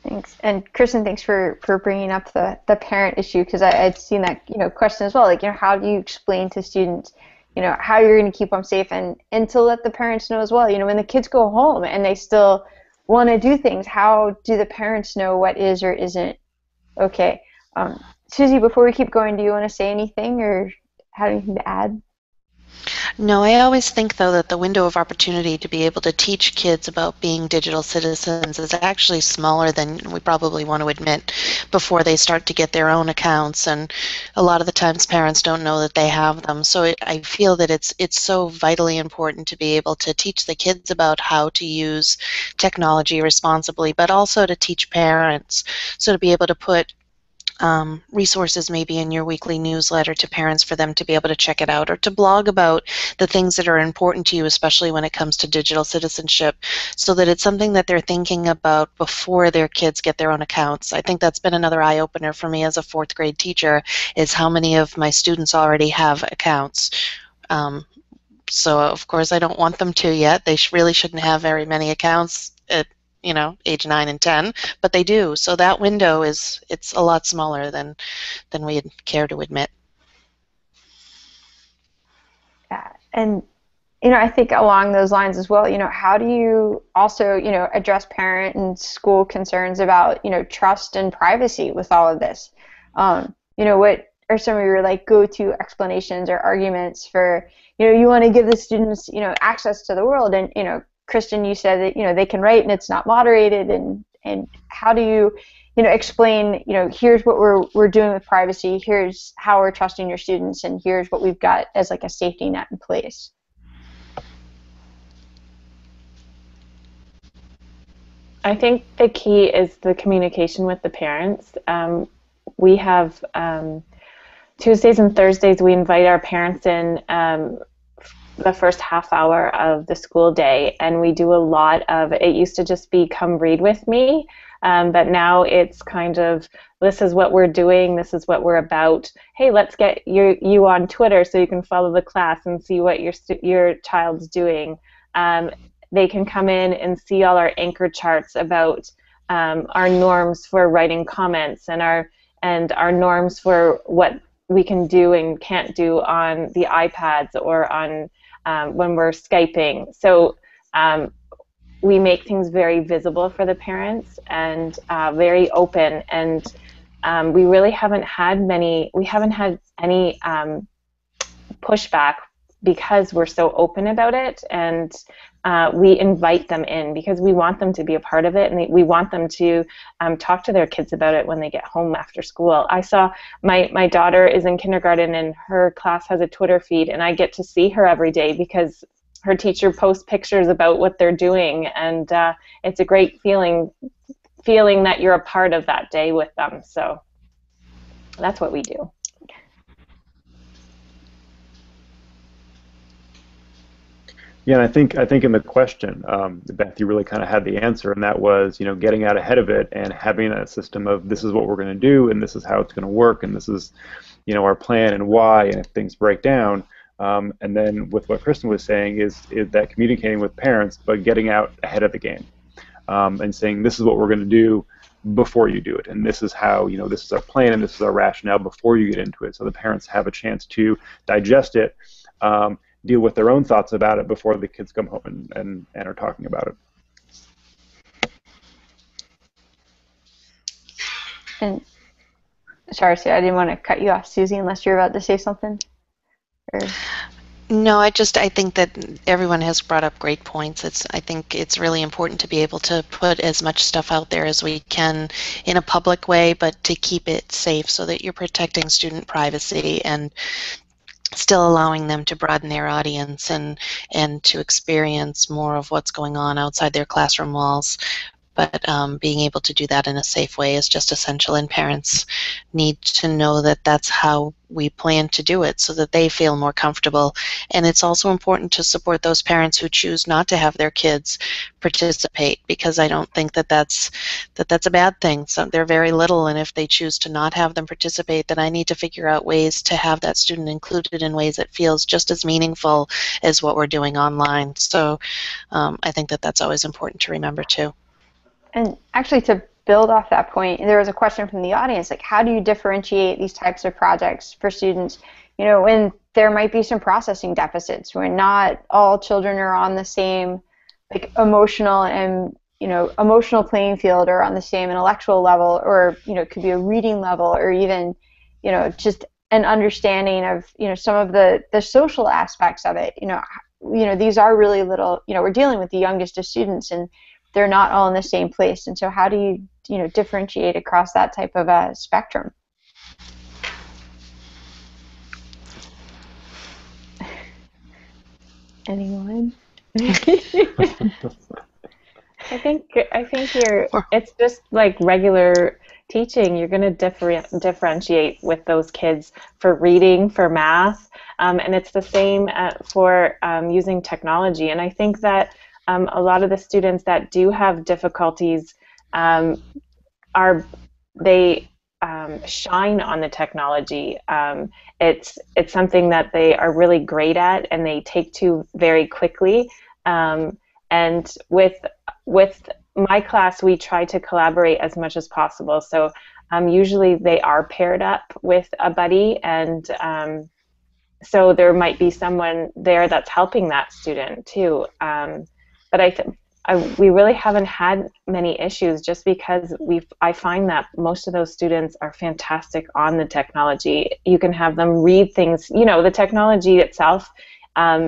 Thanks. And Kristen, thanks for, for bringing up the, the parent issue, because I'd seen that, you know, question as well, like, you know, how do you explain to students, you know, how you're going to keep them safe, and, and to let the parents know as well, you know, when the kids go home and they still want to do things, how do the parents know what is or isn't okay? Um, Susie, before we keep going, do you want to say anything or have anything to add? No, I always think, though, that the window of opportunity to be able to teach kids about being digital citizens is actually smaller than we probably want to admit before they start to get their own accounts, and a lot of the times parents don't know that they have them. So it, I feel that it's it's so vitally important to be able to teach the kids about how to use technology responsibly, but also to teach parents, so to be able to put Um, resources maybe in your weekly newsletter to parents for them to be able to check it out, or to blog about the things that are important to you, especially when it comes to digital citizenship, so that it's something that they're thinking about before their kids get their own accounts. I think that's been another eye-opener for me as a fourth grade teacher, is how many of my students already have accounts. Um, so of course I don't want them to yet. They sh- really shouldn't have very many accounts at you know, age nine and ten, but they do. So that window is, it's a lot smaller than than we care to admit. Yeah. And, you know, I think along those lines as well, you know, how do you also, you know, address parent and school concerns about, you know, trust and privacy with all of this? Um, you know, what are some of your, like, go-to explanations or arguments for, you know, you want to give the students, you know, access to the world, and, you know, Kristen, you said that, you know, they can write and it's not moderated, and and how do you, you know, explain, you know, here's what we're we're doing with privacy, here's how we're trusting your students, and here's what we've got as like a safety net in place. I think the key is the communication with the parents. Um, we have um, Tuesdays and Thursdays we invite our parents in um, the first half hour of the school day, and we do a lot of, it used to just be come read with me, um, but now it's kind of, this is what we're doing, this is what we're about, hey, let's get your, you on Twitter so you can follow the class and see what your, your child's doing. Um, they can come in and see all our anchor charts about um, our norms for writing comments, and our, and our norms for what we can do and can't do on the iPads or on Um, when we're Skyping. So um, we make things very visible for the parents, and uh, very open, and um, we really haven't had many, we haven't had any um, pushback because we're so open about it, and uh, we invite them in because we want them to be a part of it, and they, we want them to um, talk to their kids about it when they get home after school. I saw, my, my daughter is in kindergarten and her class has a Twitter feed, and I get to see her every day because her teacher posts pictures about what they're doing, and uh, it's a great feeling, feeling that you're a part of that day with them. So that's what we do. Yeah, and I think I think in the question, um, Beth, you really kind of had the answer, and that was, you know, getting out ahead of it and having a system of, this is what we're going to do, and this is how it's going to work, and this is, you know, our plan and why, and if things break down, um, and then with what Kristen was saying is is that communicating with parents, but getting out ahead of the game, um, and saying this is what we're going to do before you do it, and this is how, you know, this is our plan and this is our rationale before you get into it, so the parents have a chance to digest it. Um, deal with their own thoughts about it before the kids come home and, and, and are talking about it. And sorry, I didn't want to cut you off, Susie, unless you're about to say something. Or... No, I just I think that everyone has brought up great points. It's I think it's really important to be able to put as much stuff out there as we can in a public way, but to keep it safe so that you're protecting student privacy and still allowing them to broaden their audience and and to experience more of what's going on outside their classroom walls. But um, being able to do that in a safe way is just essential, and parents need to know that that's how we plan to do it so that they feel more comfortable. And it's also important to support those parents who choose not to have their kids participate, because I don't think that that's, that that's a bad thing. So they're very little, and if they choose to not have them participate, then I need to figure out ways to have that student included in ways that feels just as meaningful as what we're doing online. So um, I think that that's always important to remember too. And actually, to build off that point, there was a question from the audience, like, how do you differentiate these types of projects for students, you know, when there might be some processing deficits, when not all children are on the same, like, emotional and, you know, emotional playing field, or on the same intellectual level, or, you know, it could be a reading level, or even, you know, just an understanding of, you know, some of the, the social aspects of it. You know, you know, these are really little, you know, we're dealing with the youngest of students, and they're not all in the same place, and so how do you, you know, differentiate across that type of a spectrum? Anyone? I think I think you're. It's just like regular teaching. You're going to differ, differentiate with those kids for reading, for math, um, and it's the same uh, for um, using technology. And I think that. Um, a lot of the students that do have difficulties um, are they um, shine on the technology. Um, it's it's something that they are really great at, and they take to very quickly. Um, and with with my class, we try to collaborate as much as possible. So um, usually they are paired up with a buddy, and um, so there might be someone there that's helping that student too. Um, But I, th I, we really haven't had many issues, just because we've. I find that most of those students are fantastic on the technology. You can have them read things. You know, the technology itself um,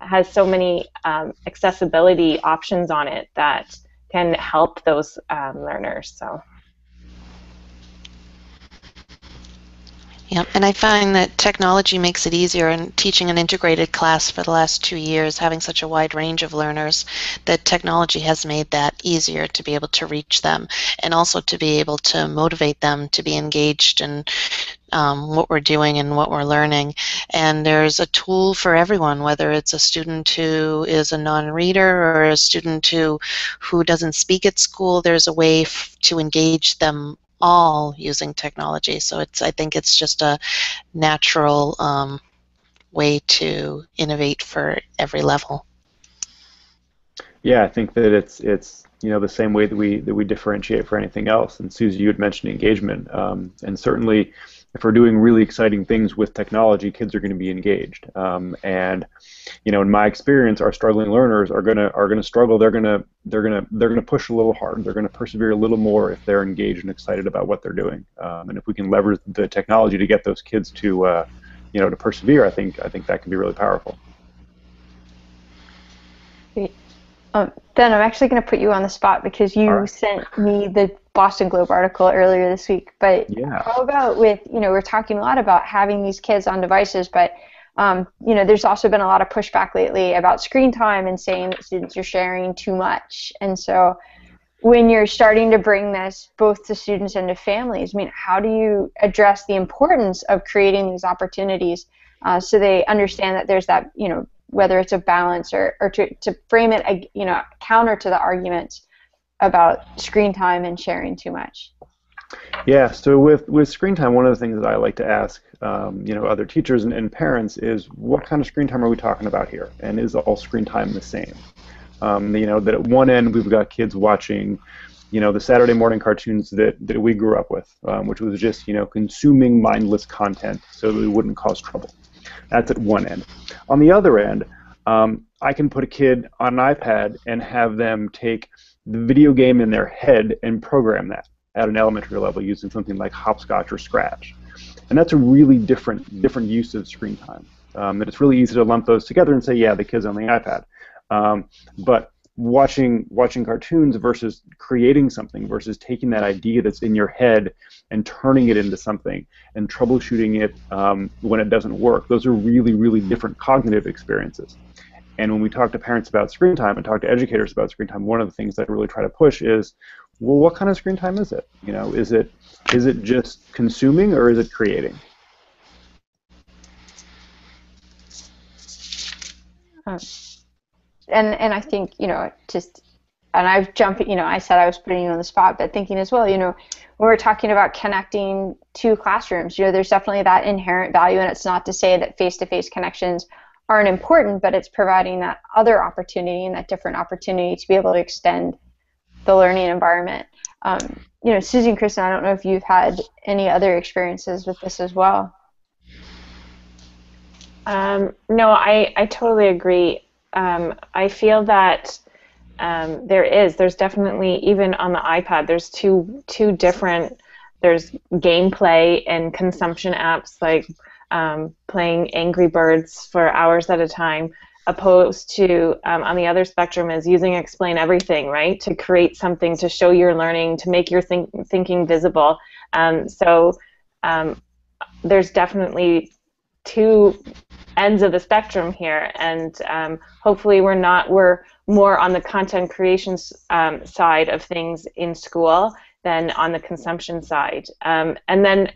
has so many um, accessibility options on it that can help those um, learners. So. Yep, and I find that technology makes it easier, and teaching an integrated class for the last two years, having such a wide range of learners, that technology has made that easier to be able to reach them, and also to be able to motivate them to be engaged in um, what we're doing and what we're learning. And there's a tool for everyone, whether it's a student who is a non-reader or a student who, who doesn't speak at school. There's a way f to engage them all using technology, so it's. I think it's just a natural um, way to innovate for every level. Yeah, I think that it's it's you know the same way that we that we differentiate for anything else. And Susie, you had mentioned engagement, um, and certainly if we're doing really exciting things with technology, kids are going to be engaged. Um, and you know, in my experience, our struggling learners are gonna are gonna struggle. They're gonna they're gonna they're gonna push a little harder. They're gonna persevere a little more if they're engaged and excited about what they're doing. Um, and if we can leverage the technology to get those kids to uh, you know to persevere, I think I think that can be really powerful. Um, Ben, I'm actually going to put you on the spot, because you right. sent me the Boston Globe article earlier this week. But yeah. How about with, you know, we're talking a lot about having these kids on devices, but, um, you know, there's also been a lot of pushback lately about screen time and saying that students are sharing too much. And so when you're starting to bring this both to students and to families, I mean, how do you address the importance of creating these opportunities uh, so they understand that there's that, you know, whether it's a balance or, or to, to frame it, you know, counter to the argument about screen time and sharing too much? Yeah, so with, with screen time, one of the things that I like to ask, um, you know, other teachers and, and parents is, what kind of screen time are we talking about here? And is all screen time the same? Um, you know, that at one end we've got kids watching, you know, the Saturday morning cartoons that, that we grew up with, um, which was just, you know, consuming mindless content so that we wouldn't cause trouble. That's at one end. On the other end, um, I can put a kid on an iPad and have them take the video game in their head and program that at an elementary level using something like Hopscotch or Scratch. And that's a really different different use of screen time. um, that it's really easy to lump those together and say, yeah, the kid's on the iPad. Um, but watching watching cartoons versus creating something versus taking that idea that's in your head and turning it into something and troubleshooting it um, when it doesn't work, those are really, really different cognitive experiences. And when we talk to parents about screen time and talk to educators about screen time, one of the things that I really try to push is, well, what kind of screen time is it? You know, is it is it just consuming or is it creating? Uh, and and I think, you know, just and I've jumped. You know, I said I was putting you on the spot, but thinking as well. You know, when we're talking about connecting to classrooms, you know, there's definitely that inherent value, and it's not to say that face-to-face connections aren't important, but it's providing that other opportunity and that different opportunity to be able to extend the learning environment. Um, you know, Susie and Kristen, I don't know if you've had any other experiences with this as well. Um, no, I, I totally agree. Um, I feel that um, there is, there's definitely, even on the iPad, there's two, two different, there's gameplay and consumption apps like um, playing Angry Birds for hours at a time, opposed to, um, on the other spectrum, is using Explain Everything, right, to create something, to show your learning, to make your think thinking visible. Um, so um, there's definitely two ends of the spectrum here, and um, hopefully we're not, we're more on the content creation um, side of things in school than on the consumption side. Um, and then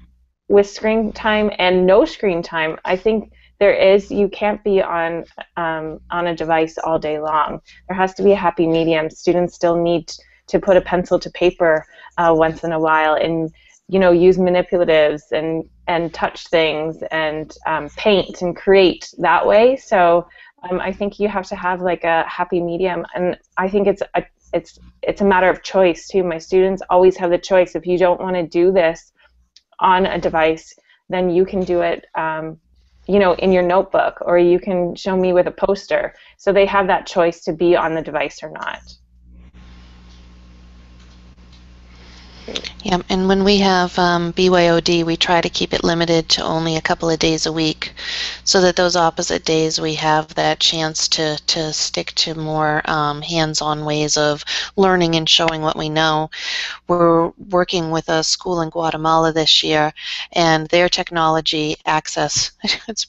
with screen time and no screen time, I think there is, you can't be on um, on a device all day long. There has to be a happy medium. Students still need to put a pencil to paper uh, once in a while, and you know, use manipulatives and and touch things and um, paint and create that way. So um, I think you have to have like a happy medium, and I think it's a it's it's a matter of choice too. My students always have the choice. If you don't want to do this on a device, then you can do it. Um, you know, in your notebook, or you can show me with a poster. So they have that choice to be on the device or not. Yeah, and when we have um, B Y O D, we try to keep it limited to only a couple of days a week, so that those opposite days we have that chance to, to stick to more um, hands-on ways of learning and showing what we know. We're working with a school in Guatemala this year, and their technology access, it's,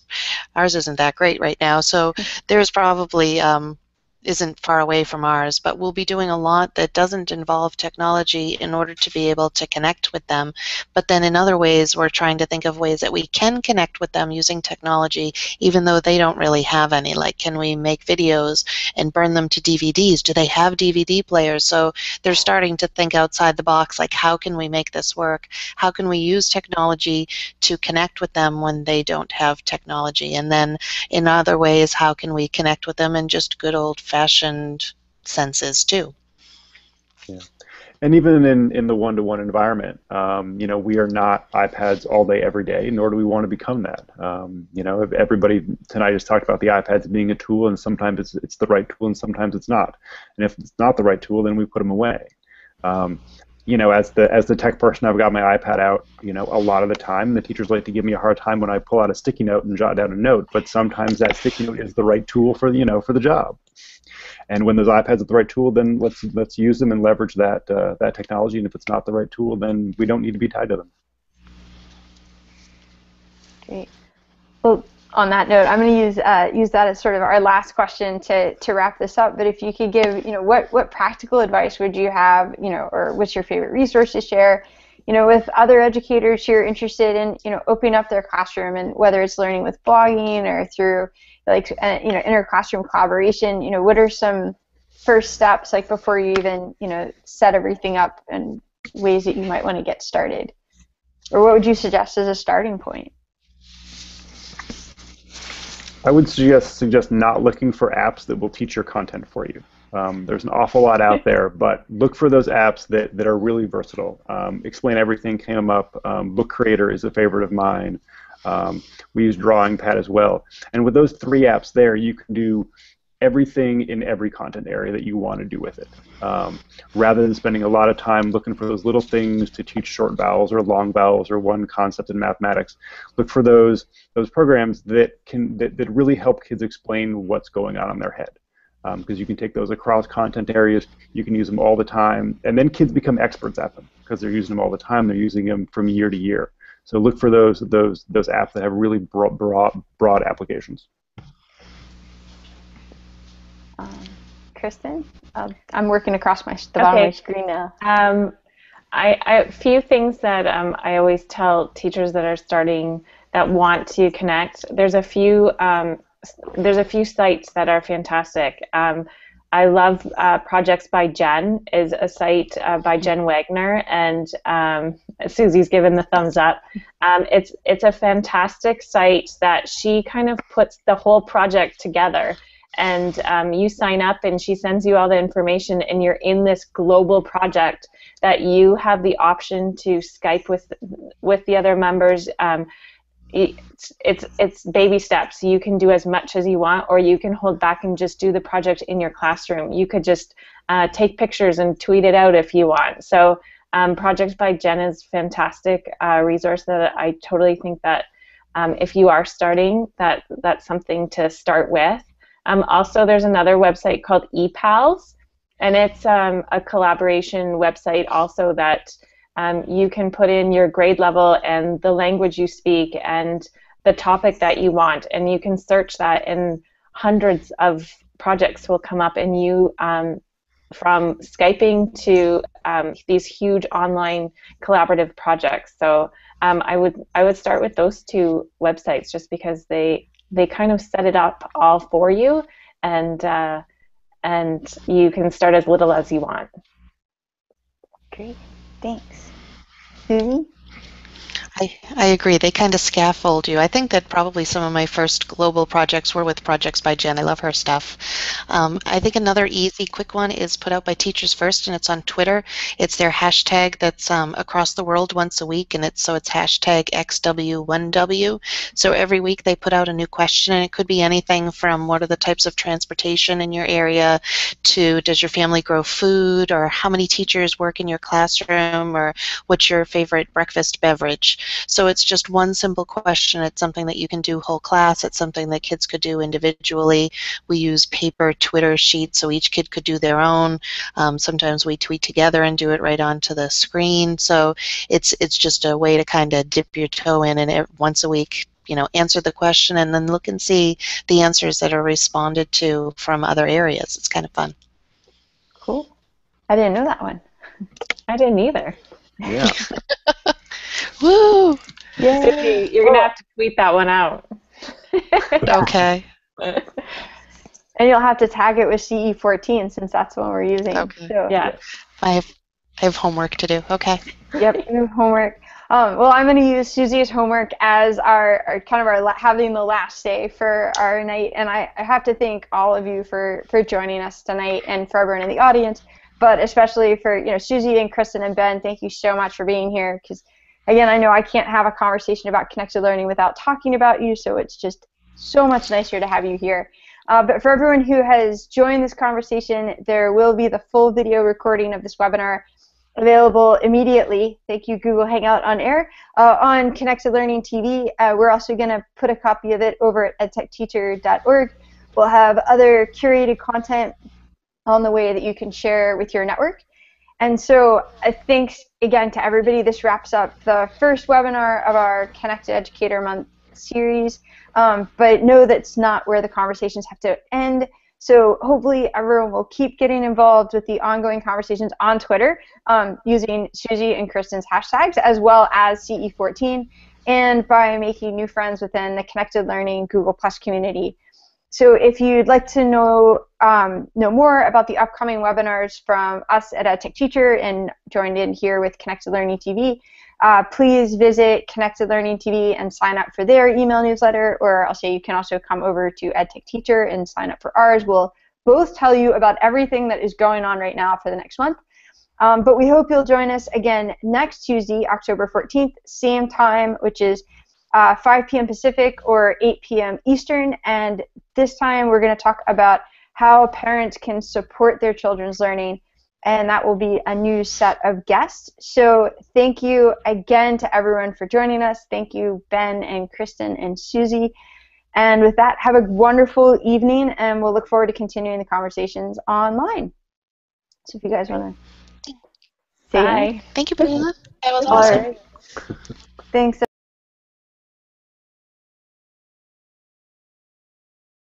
ours isn't that great right now, so there's probably um, isn't far away from ours, but we'll be doing a lot that doesn't involve technology in order to be able to connect with them. But then in other ways, we're trying to think of ways that we can connect with them using technology, even though they don't really have any. Like, can we make videos and burn them to D V Ds? Do they have D V D players? So they're starting to think outside the box, like, how can we make this work? How can we use technology to connect with them when they don't have technology? And then in other ways, how can we connect with them in just good old fashioned fashioned senses too. Yeah. And even in, in the one-to-one environment, um, you know, we are not iPads all day every day, nor do we want to become that. Um, you know, everybody tonight has talked about the iPads being a tool, and sometimes it's, it's the right tool and sometimes it's not. And if it's not the right tool, then we put them away. Um, you know, as the as the tech person, I've got my iPad out, you know, a lot of the time. The teachers like to give me a hard time when I pull out a sticky note and jot down a note, but sometimes that sticky note is the right tool for, you know, for the job. And when those iPads are the right tool, then let's let's use them and leverage that uh, that technology. And if it's not the right tool, then we don't need to be tied to them. Great. Well, on that note, I'm going to use uh, use that as sort of our last question to to wrap this up. But if you could give, you know, what what practical advice would you have, you know, or what's your favorite resource to share, you know, with other educators who are interested in, you know, opening up their classroom, and whether it's learning with blogging or through, like, you know, inter-classroom collaboration, you know, what are some first steps, like, before you even, you know, set everything up, and ways that you might want to get started? Or what would you suggest as a starting point? I would suggest, suggest not looking for apps that will teach your content for you. Um, there's an awful lot out there, but look for those apps that, that are really versatile. Um, Explain Everything came up. Um, Book Creator is a favorite of mine. Um, we use DrawingPad as well. And with those three apps there, you can do everything in every content area that you want to do with it, um, rather than spending a lot of time looking for those little things to teach short vowels or long vowels or one concept in mathematics. Look for those those programs that can that, that really help kids explain what's going on in their head, because um, you can take those across content areas. You can use them all the time, and then kids become experts at them because they're using them all the time. They're using them from year to year. So look for those those those apps that have really broad broad, broad applications. Um, Kristen, uh, I'm working across my the bottom okay. of my screen now. Um, I, I a few things that um, I always tell teachers that are starting that want to connect. There's a few um, there's a few sites that are fantastic. Um, I love uh, Projects by Jen is a site uh, by Jen Wagner, and um, Susie's given the thumbs up. Um, it's it's a fantastic site that she kind of puts the whole project together. And um, you sign up and she sends you all the information, and you're in this global project that you have the option to Skype with with the other members. Um, it's, it's, it's baby steps. You can do as much as you want, or you can hold back and just do the project in your classroom. You could just uh, take pictures and tweet it out if you want. So um, Projects by Jen is a fantastic uh, resource that I totally think that um, if you are starting, that that's something to start with. Um, also, there's another website called ePals, and it's um, a collaboration website also that um, you can put in your grade level and the language you speak and the topic that you want, and you can search that, and hundreds of projects will come up, and you, um, from Skyping to um, these huge online collaborative projects. So um, I would I would start with those two websites just because they They kind of set it up all for you, and uh, and you can start as little as you want. Great, thanks. Susie? I, I agree. They kind of scaffold you. I think that probably some of my first global projects were with Projects by Jen. I love her stuff. Um, I think another easy, quick one is put out by Teachers First, and it's on Twitter. It's their hashtag that's um, across the world once a week, and it's so it's hashtag X W one W. So every week they put out a new question, and it could be anything from what are the types of transportation in your area to does your family grow food, or how many teachers work in your classroom, or what's your favorite breakfast beverage. So it's just one simple question. It's something that you can do whole class. It's something that kids could do individually. We use paper Twitter sheets, so each kid could do their own. Um, sometimes we tweet together and do it right onto the screen. So it's it's just a way to kind of dip your toe in, and once a week, you know, answer the question and then look and see the answers that are responded to from other areas. It's kind of fun. Cool. I didn't know that one. I didn't either. Yeah. Woo! Yay. You're gonna have to tweet that one out. Okay. And you'll have to tag it with C E fourteen since that's the one we're using. Okay. So. Yeah. I have I have homework to do. Okay. Yep. You have homework. Um, well, I'm gonna use Susie's homework as our, our kind of our having the last day for our night, and I, I have to thank all of you for for joining us tonight and for everyone in the audience, but especially for you know Susie and Kristen and Ben. Thank you so much for being here, because again, I know I can't have a conversation about Connected Learning without talking about you, so it's just so much nicer to have you here. Uh, but for everyone who has joined this conversation, there will be the full video recording of this webinar available immediately. Thank you, Google Hangout on Air. Uh, on Connected Learning T V, uh, we're also going to put a copy of it over at edtech teacher dot org. We'll have other curated content on the way that you can share with your network. And so uh, thanks again to everybody. This wraps up the first webinar of our Connected Educator Month series. Um, but know that's not where the conversations have to end. So hopefully everyone will keep getting involved with the ongoing conversations on Twitter um, using Susie and Kristen's hashtags as well as C E fourteen, and by making new friends within the Connected Learning Google plus community. So if you'd like to know um, know more about the upcoming webinars from us at EdTech Teacher and joined in here with Connected Learning T V, uh, please visit Connected Learning T V and sign up for their email newsletter, or I'll say you can also come over to EdTech Teacher and sign up for ours. We'll both tell you about everything that is going on right now for the next month. Um, but we hope you'll join us again next Tuesday, October fourteenth, same time, which is Uh, five P M Pacific or eight P M Eastern, and this time we're going to talk about how parents can support their children's learning, and that will be a new set of guests. So thank you again to everyone for joining us. Thank you, Ben and Kristen and Susie. And with that, have a wonderful evening, and we'll look forward to continuing the conversations online. So if you guys want to say bye. Thank you, Brianna. That was awesome. Thanks.